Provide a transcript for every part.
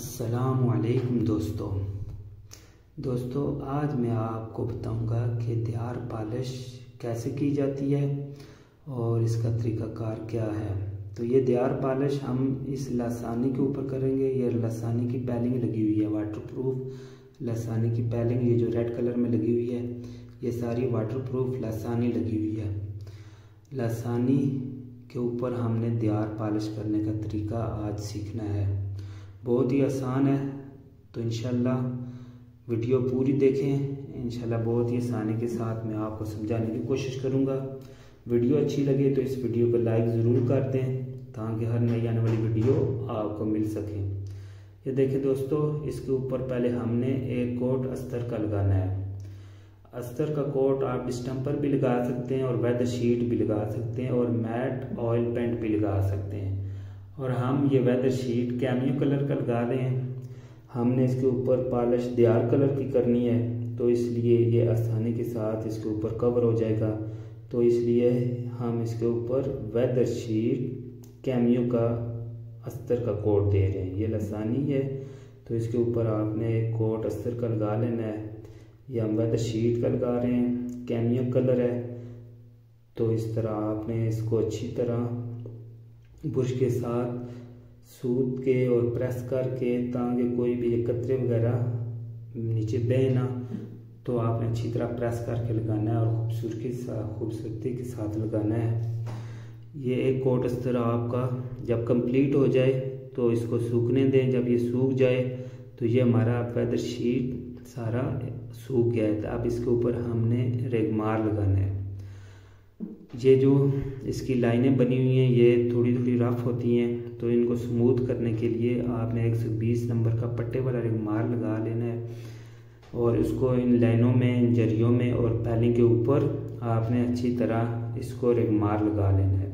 अस्सलाम वालेकुम दोस्तों, आज मैं आपको बताऊंगा कि दियार पालिश कैसे की जाती है और इसका तरीकाकार क्या है। तो ये दियार पालिश हम इस लासानी के ऊपर करेंगे। ये लासानी की पैलिंग लगी हुई है, वाटरप्रूफ लासानी की पैलिंग ये जो रेड कलर में लगी हुई है, ये सारी वाटरप्रूफ लासानी लगी हुई है। लासानी के ऊपर हमने दियार पालिश करने का तरीका आज सीखना है, बहुत ही आसान है। तो इंशाल्लाह वीडियो पूरी देखें, इंशाल्लाह बहुत ही आसानी के साथ मैं आपको समझाने की कोशिश करूंगा। वीडियो अच्छी लगे तो इस वीडियो को लाइक ज़रूर कर दें ताकि हर नई आने वाली वीडियो आपको मिल सके। ये देखिए दोस्तों, इसके ऊपर पहले हमने एक कोट अस्तर का लगाना है। अस्तर का कोट आप डिस्टेंपर भी लगा सकते हैं और वेदर शीट भी लगा सकते हैं और मैट ऑयल पेंट भी लगा सकते हैं, और हम ये वेदर शीट कैमियो कलर का लगा रहे हैं। हमने इसके ऊपर पालिश दियार कलर की करनी है, तो इसलिए ये आसानी के साथ इसके ऊपर कवर हो जाएगा। तो इसलिए हम इसके ऊपर वेदर शीट कैमियो का अस्तर का कोट दे रहे हैं। ये लासानी है, तो इसके ऊपर आपने एक कोट अस्तर का लगा लेना है। ये हम वेदर शीट का लगा रहे हैं, कैमियो कलर है। तो इस तरह आपने इसको अच्छी तरह ब्रश के साथ सूत के और प्रेस करके, ताकि कोई भी कतरे वगैरह नीचे बहे ना, तो आपने अच्छी तरह प्रेस करके लगाना है और खूबसूरती के साथ लगाना है। ये एक कोट अस्तर आपका जब कंप्लीट हो जाए तो इसको सूखने दें। जब ये सूख जाए तो ये हमारा वेदर शीट सारा सूख गया है। अब इसके ऊपर हमने रेगमार लगाना है। ये जो इसकी लाइनें बनी हुई हैं ये थोड़ी थोड़ी रफ़ होती हैं, तो इनको स्मूथ करने के लिए आपने 120 नंबर का पट्टे वाला रिमार लगा लेना है और इसको इन लाइनों में, इन जरियों में और पैलिंग के ऊपर आपने अच्छी तरह इसको रिमार लगा लेना है।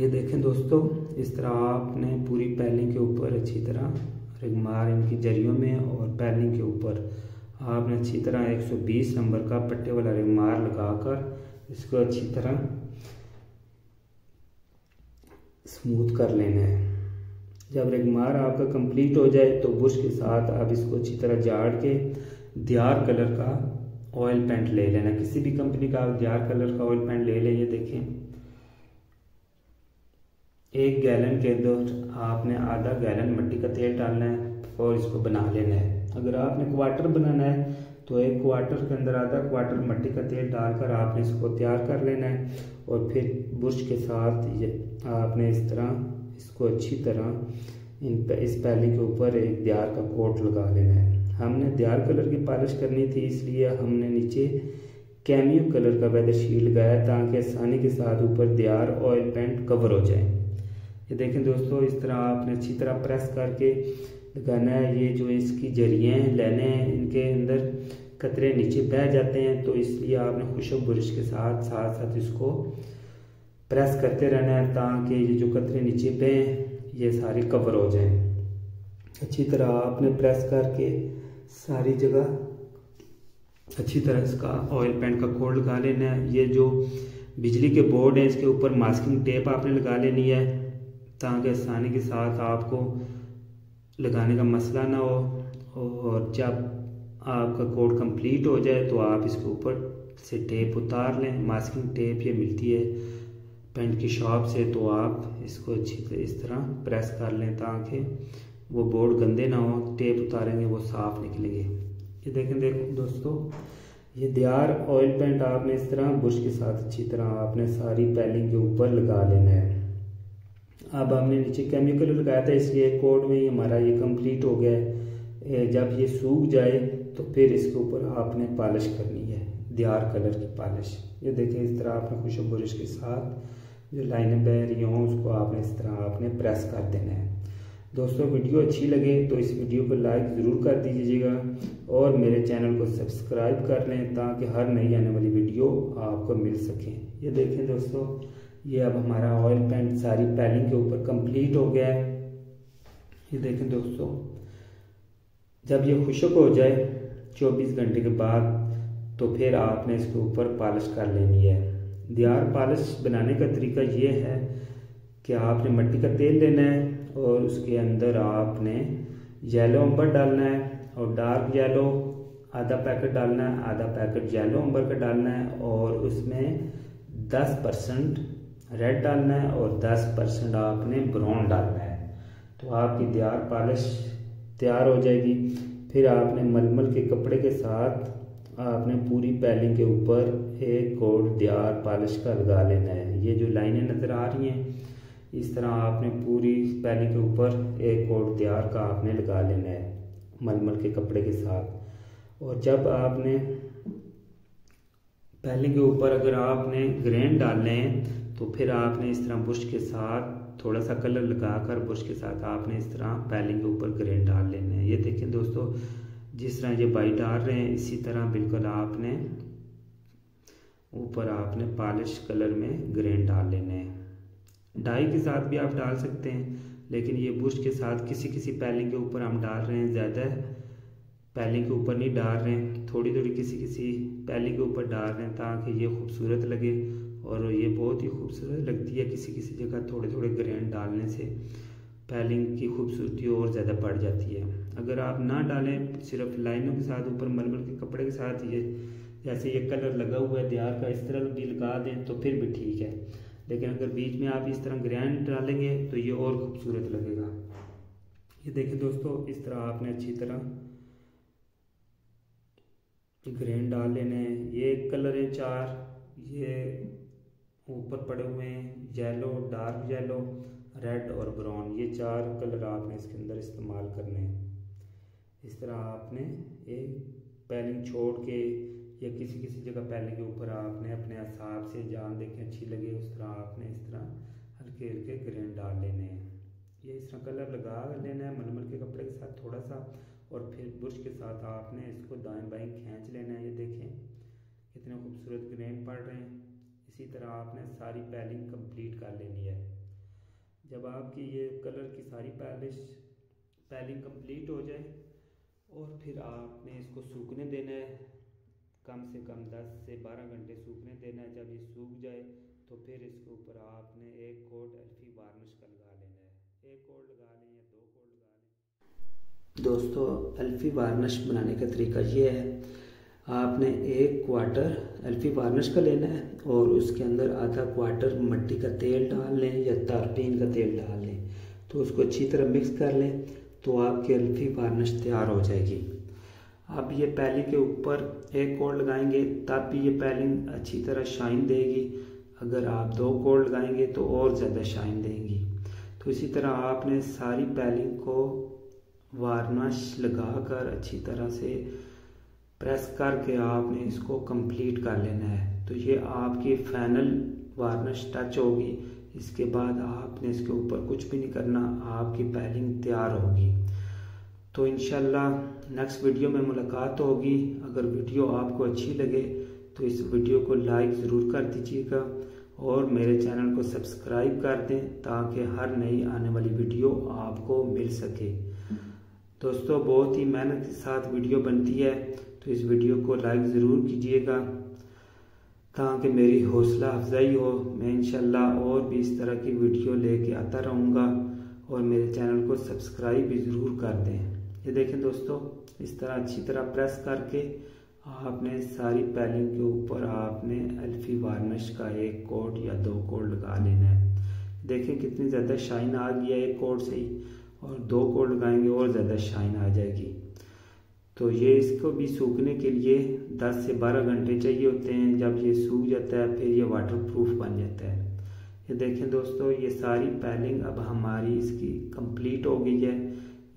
ये देखें दोस्तों, इस तरह आपने पूरी पैलिंग के ऊपर अच्छी तरह रिमार, इनकी जरियों में और पैलिंग के ऊपर आपने अच्छी तरह 120 नंबर का पट्टे वाला रिमार लगाकर इसको अच्छी तरह स्मूथ कर लेना है। जब रिमार आपका कंप्लीट हो जाए तो ब्रश के साथ आप इसको अच्छी तरह झाड़ के दियार कलर का ऑयल पेंट ले लेना। किसी भी कंपनी का आप दियार कलर का ऑयल पेंट ले लें। ये देखें, 1 गैलन के अंदर आपने आधा गैलन मिट्टी का तेल डालना है और इसको बना लेना है। अगर आपने क्वार्टर बनाना है तो 1 क्वार्टर के अंदर आधा क्वार्टर मिट्टी का तेल डालकर आपने इसको तैयार कर लेना है और फिर ब्रश के साथ ये आपने इस तरह इसको अच्छी तरह इस पैलिंग के ऊपर एक दियार का कोट लगा लेना है। हमने दियार कलर की पालिश करनी थी, इसलिए हमने नीचे कैमियो कलर का वेदर शीट लगाया ताकि आसानी के साथ ऊपर दियार ऑयल पेंट कवर हो जाए। ये देखें दोस्तों, इस तरह आपने अच्छी तरह प्रेस करके लगाना है। ये जो इसकी जरिए हैं, लाइनें हैं, इनके अंदर कतरे नीचे बह जाते हैं, तो इसलिए आपने खुशक ब्रश के साथ इसको प्रेस करते रहना है ताकि ये जो कतरे नीचे बहें ये सारे कवर हो जाएं। अच्छी तरह आपने प्रेस करके सारी जगह अच्छी तरह इसका ऑयल पेंट का कोट लगा लेना है। ये जो बिजली के बोर्ड हैं इसके ऊपर मास्किंग टेप आपने लगा लेनी है ताकि आसानी के साथ आपको लगाने का मसला ना हो। और जब आपका कोट कंप्लीट हो जाए तो आप इसके ऊपर से टेप उतार लें। मास्किंग टेप ये मिलती है पेंट की शॉप से, तो आप इसको अच्छी तरह इस तरह प्रेस कर लें ताकि वो बोर्ड गंदे ना हो। टेप उतारेंगे वो साफ़ निकलेंगे। ये देखें दोस्तों, ये दियार ऑयल पेंट आपने इस तरह ब्रश के साथ अच्छी तरह आपने सारी पैलिंग के ऊपर लगा लेना है। अब हमने नीचे केमिकल लगाया था, इसलिए कोट में ही हमारा ये कंप्लीट हो गया है। जब ये सूख जाए तो फिर इसके ऊपर आपने पालिश करनी है, दियार कलर की पालिश। ये देखें, इस तरह आपने खुशक ब्रश के साथ जो लाइनें बह रही हों उसको आपने इस तरह आपने प्रेस कर देना है। दोस्तों वीडियो अच्छी लगे तो इस वीडियो को लाइक ज़रूर कर दीजिएगा और मेरे चैनल को सब्सक्राइब कर लें ताकि हर नई आने वाली वीडियो आपको मिल सके। ये देखें दोस्तों, ये अब हमारा ऑयल पेंट सारी पैलिंग के ऊपर कंप्लीट हो गया है। ये देखें दोस्तों, जब ये खुशक हो जाए 24 घंटे के बाद तो फिर आपने इसके ऊपर पालिश कर लेनी है। दियार पालिश बनाने का तरीका ये है कि आपने मिट्टी का तेल लेना है और उसके अंदर आपने येलो अंबर डालना है और डार्क येलो आधा पैकेट डालना है, आधा पैकेट येलो अंबर का डालना है और उसमें 10% रेड डालना है और 10% आपने ब्राउन डालना है। तो आपकी दीयार पॉलिश तैयार हो जाएगी। फिर आपने मलमल के कपड़े के साथ आपने पूरी पैलिंग के ऊपर एक कोट दीयार पॉलिश का लगा लेना है। ये जो लाइनें नज़र आ रही हैं इस तरह आपने पूरी पैलिंग के ऊपर एक कोट दीयार का आपने लगा लेना है मलमल के कपड़े के साथ। और जब आपने पैलिंग के ऊपर अगर आपने ग्रेन डालने हैं तो फिर आपने इस तरह ब्रश के साथ थोड़ा सा कलर लगाकर ब्रश के साथ आपने इस तरह पैलिंग के ऊपर ग्रेन डाल लेने हैं। ये देखें दोस्तों, जिस तरह ये बाई डाल रहे हैं इसी तरह बिल्कुल आपने ऊपर आपने पॉलिश कलर में ग्रेन डाल लेने हैं। डाई के साथ भी आप डाल सकते हैं, लेकिन ये ब्रश के साथ किसी किसी पैलिंग के ऊपर हम डाल रहे हैं, ज़्यादा पैलिंग के ऊपर नहीं डाल रहे हैं, थोड़ी थोड़ी किसी किसी पैलिंग के ऊपर डाल रहे हैं ताकि ये खूबसूरत लगे। और ये बहुत ही खूबसूरत लगती है, किसी किसी जगह थोड़े थोड़े ग्रेन डालने से पैलिंग की खूबसूरती और ज़्यादा बढ़ जाती है। अगर आप ना डालें, सिर्फ लाइनों के साथ ऊपर मलमल के कपड़े के साथ ये जैसे ये कलर लगा हुआ है दीयार का इस तरह भी लगा दें तो फिर भी ठीक है, लेकिन अगर बीच में आप इस तरह ग्रेन डालेंगे तो ये और खूबसूरत लगेगा। ये देखिए दोस्तों, इस तरह आपने अच्छी तरह ग्रेन डाल लेने हैं। ये कलर है 4, ये ऊपर पड़े हुए हैं येलो, डार्क येलो, रेड और ब्राउन, ये 4 कलर आपने इसके अंदर इस्तेमाल करने हैं। इस तरह आपने एक पैलिंग छोड़ के या किसी किसी जगह पैलिंग के ऊपर आपने अपने हिसाब से जान देखें अच्छी लगे उस तरह आपने इस तरह हल्के हल्के ग्रेन डाल लेने हैं। ये इस तरह कलर लगा लेना है मलमल के कपड़े के साथ थोड़ा सा, और फिर ब्रश के साथ आपने इसको दाएं बाएं खींच लेना है। ये देखें कितने खूबसूरत ग्रेन पड़ रहे हैं। इसी तरह आपने सारी पैलिंग कंप्लीट कर लेनी है। जब आपकी ये कलर की सारी पैलिंग कंप्लीट हो जाए और फिर आपने इसको सूखने देना है, कम से कम 10 से 12 घंटे सूखने देना है। जब ये सूख जाए तो फिर इसके ऊपर आपने एक कोट एल्फी वार्निश का लगा लेना है। एक कोट लगा लें या 2 कोट लगा लें। दोस्तों, एल्फी वार्निश बनाने का तरीका ये है, आपने 1 क्वार्टर एल्फी वार्निश का लेना है और उसके अंदर आधा क्वार्टर मट्टी का तेल डाल लें या तारपीन का तेल डाल लें, तो उसको अच्छी तरह मिक्स कर लें तो आपकी एल्फी वार्निश तैयार हो जाएगी। आप ये पैलिंग के ऊपर एक कोट लगाएंगे तब भी ये पैलिंग अच्छी तरह शाइन देगी, अगर आप 2 कोट लगाएंगे तो और ज़्यादा शाइन देंगी। तो इसी तरह आपने सारी पैलिंग को वार्निश लगा कर अच्छी तरह से प्रेस करके आपने इसको कंप्लीट कर लेना है। तो ये आपकी फाइनल वार्निश टच होगी। इसके बाद आपने इसके ऊपर कुछ भी नहीं करना, आपकी पैलिंग तैयार होगी। तो इंशाल्लाह नेक्स्ट वीडियो में मुलाकात होगी। अगर वीडियो आपको अच्छी लगे तो इस वीडियो को लाइक ज़रूर कर दीजिएगा और मेरे चैनल को सब्सक्राइब कर दें ताकि हर नई आने वाली वीडियो आपको मिल सके। दोस्तों, बहुत ही मेहनत के साथ वीडियो बनती है, तो इस वीडियो को लाइक ज़रूर कीजिएगा ताकि मेरी हौसला अफजाई हो। मैं इंशाल्लाह और भी इस तरह की वीडियो लेके आता रहूँगा और मेरे चैनल को सब्सक्राइब भी ज़रूर कर दें। ये देखें दोस्तों, इस तरह अच्छी तरह प्रेस करके आपने सारी पैलिंग के ऊपर आपने एल्फी वार्निश का 1 कोट या 2 कोट लगा लेना है। देखें कितनी ज़्यादा शाइन आ गया 1 कोट से ही, और 2 कोट लगाएंगे और ज़्यादा शाइन आ जाएगी। तो ये इसको भी सूखने के लिए 10 से 12 घंटे चाहिए होते हैं। जब ये सूख जाता है फिर ये वाटरप्रूफ बन जाता है। ये देखें दोस्तों, ये सारी पैलिंग अब हमारी इसकी कंप्लीट हो गई है।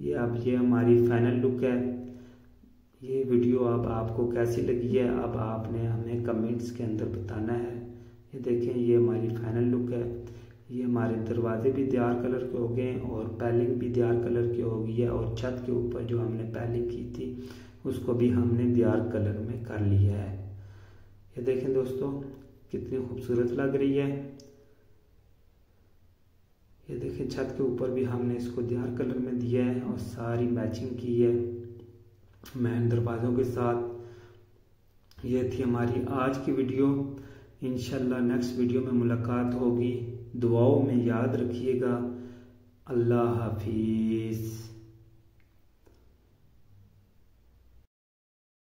ये अब ये हमारी फाइनल लुक है। ये वीडियो अब आपको कैसी लगी है, अब आपने हमें कमेंट्स के अंदर बताना है। ये देखें, ये हमारी फाइनल लुक है। ये हमारे दरवाजे भी दीयार कलर के हो गए हैं और पैलिंग भी दीयार कलर की हो गई है, और छत के ऊपर जो हमने पैलिंग की थी उसको भी हमने दीयार कलर में कर लिया है। ये देखें दोस्तों, कितनी खूबसूरत लग रही है। ये देखें, छत के ऊपर भी हमने इसको दीयार कलर में दिया है और सारी मैचिंग की है मेन दरवाज़ों के साथ। ये थी हमारी आज की वीडियो। इंशाल्लाह नेक्स्ट वीडियो में मुलाकात होगी। दुआओं में याद रखिएगा। अल्लाह हाफिज़।